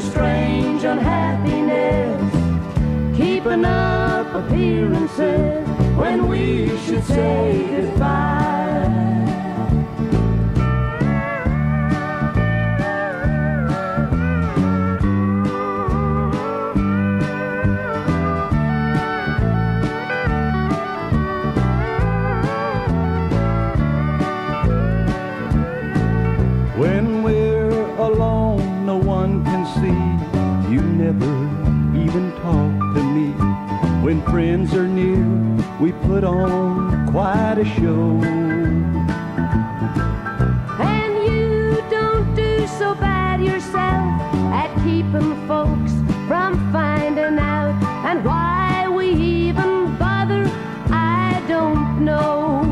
a strange unhappiness, keeping up appearances when we should say goodbye. When we're alone, no one can see. You never even talk to me. When friends are near, we put on quite a show. And you don't do so bad yourself at keeping folks from finding out. And why we even bother, I don't know.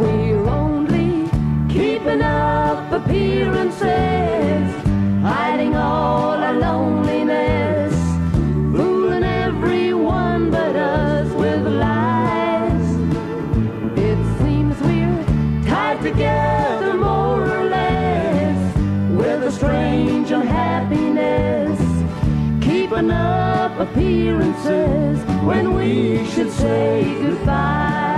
We're only keeping up appearances, hiding all our loneliness, fooling everyone but us with lies. It seems we're tied together more or less with a strange unhappiness, keeping up appearances when we should say goodbye.